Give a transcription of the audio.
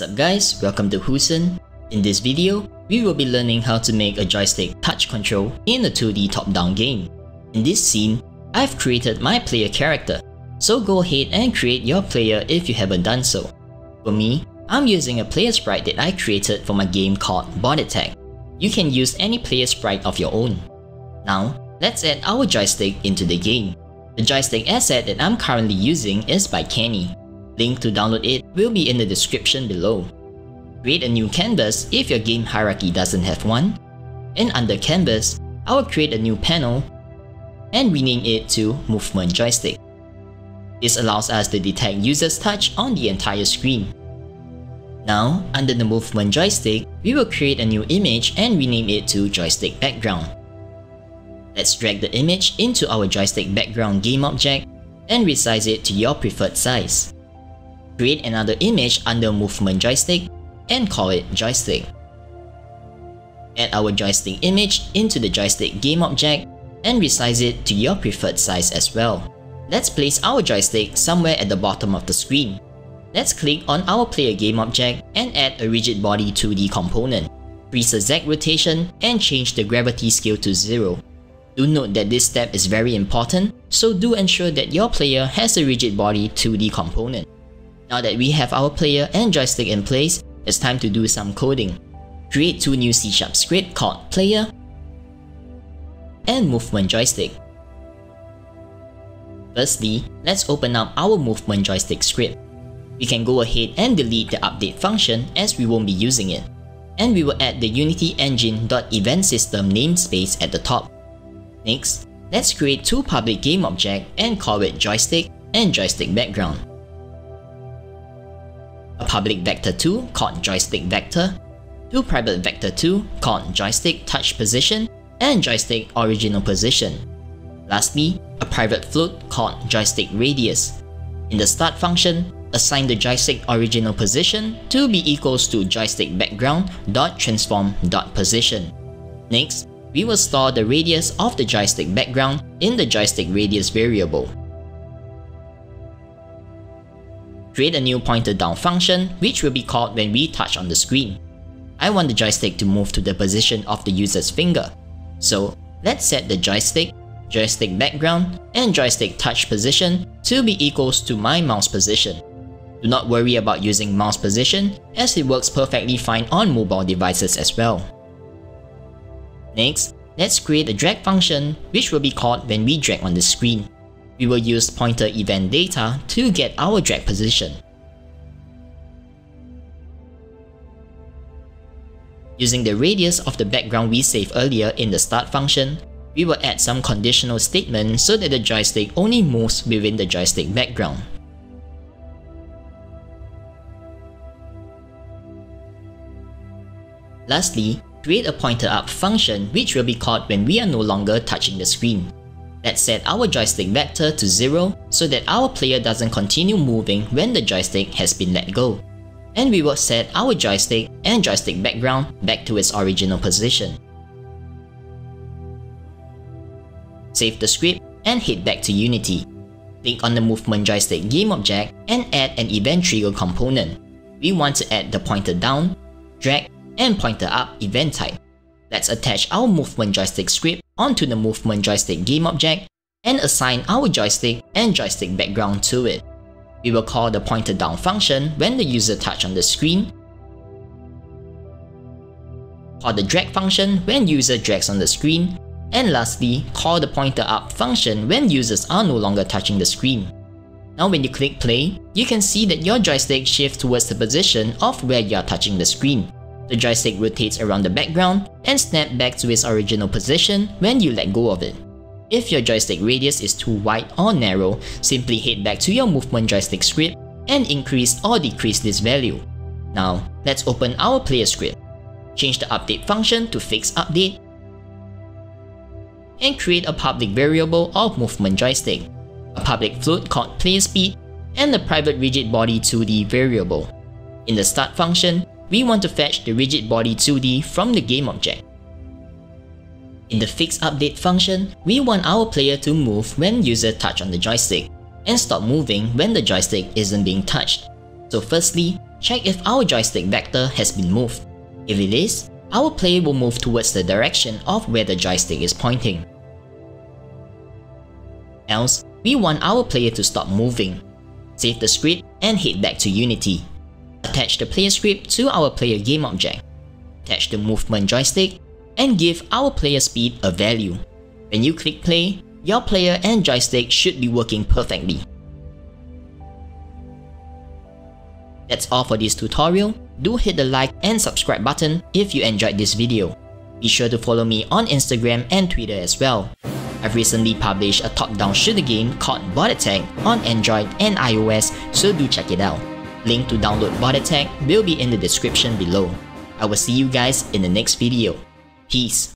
What's up guys, welcome to Hooson. In this video, we will be learning how to make a joystick touch control in a 2D top-down game. In this scene, I've created my player character, so go ahead and create your player if you haven't done so. For me, I'm using a player sprite that I created for my game called Bot Attack. You can use any player sprite of your own. Now, let's add our joystick into the game. The joystick asset that I'm currently using is by Kenny. Link to download it will be in the description below. Create a new canvas if your game hierarchy doesn't have one. And under Canvas, I will create a new panel and rename it to Movement Joystick. This allows us to detect users' touch on the entire screen. Now, under the Movement Joystick, we will create a new image and rename it to Joystick Background. Let's drag the image into our Joystick Background game object and resize it to your preferred size. Create another image under Movement Joystick and call it Joystick. Add our joystick image into the joystick game object and resize it to your preferred size as well. Let's place our joystick somewhere at the bottom of the screen. Let's click on our player game object and add a Rigidbody 2D component. Freeze the Z rotation and change the gravity scale to 0. Do note that this step is very important, so do ensure that your player has a Rigidbody 2D component. Now that we have our player and joystick in place, it's time to do some coding. Create two new C# scripts called Player and Movement Joystick. Firstly, let's open up our Movement Joystick script. We can go ahead and delete the update function as we won't be using it. And we will add the UnityEngine.EventSystem namespace at the top. Next, let's create two public game objects and call it Joystick and Joystick Background. A public vector 2 called joystick vector, two private vector 2 called joystick touch position and joystick original position. Lastly, a private float called joystick radius. In the start function, assign the joystick original position to be equals to joystick background dot transform dot position. Next, we will store the radius of the joystick background in the joystick radius variable. Create a new pointer down function which will be called when we touch on the screen. I want the joystick to move to the position of the user's finger. So let's set the joystick, joystick background, and joystick touch position to be equals to my mouse position. Do not worry about using mouse position as it works perfectly fine on mobile devices as well. Next, let's create a drag function which will be called when we drag on the screen. We will use pointer event data to get our drag position. Using the radius of the background we saved earlier in the start function, we will add some conditional statement so that the joystick only moves within the joystick background. Lastly, create a pointer up function which will be called when we are no longer touching the screen. Let's set our joystick vector to 0 so that our player doesn't continue moving when the joystick has been let go. And we will set our joystick and joystick background back to its original position. Save the script and head back to Unity. Click on the Movement Joystick game object and add an event trigger component. We want to add the pointer down, drag, and pointer up event type. Let's attach our Movement Joystick script onto the Movement Joystick game object and assign our joystick and joystick background to it. We will call the pointer down function when the user touches on the screen, call the drag function when user drags on the screen, and lastly, call the pointer up function when users are no longer touching the screen. Now when you click play, you can see that your joystick shifts towards the position of where you are touching the screen. The joystick rotates around the background and snaps back to its original position when you let go of it. If your joystick radius is too wide or narrow, simply head back to your movement joystick script and increase or decrease this value. Now, let's open our player script. Change the update function to FixUpdate and create a public variable of movement joystick, a public float called player speed, and a private rigid body 2D variable. In the start function, we want to fetch the Rigidbody 2D from the game object. In the FixUpdate function, we want our player to move when user touch on the joystick and stop moving when the joystick isn't being touched. So firstly, check if our joystick vector has been moved. If it is, our player will move towards the direction of where the joystick is pointing. Else, we want our player to stop moving. Save the script and head back to Unity. Attach the player script to our player game object. Attach the movement joystick and give our player speed a value. When you click play, your player and joystick should be working perfectly. That's all for this tutorial. Do hit the like and subscribe button if you enjoyed this video. Be sure to follow me on Instagram and Twitter as well. I've recently published a top-down shooter game called Bot Attack on Android and iOS, so do check it out. Link to download Bot Attack will be in the description below. I will see you guys in the next video. Peace!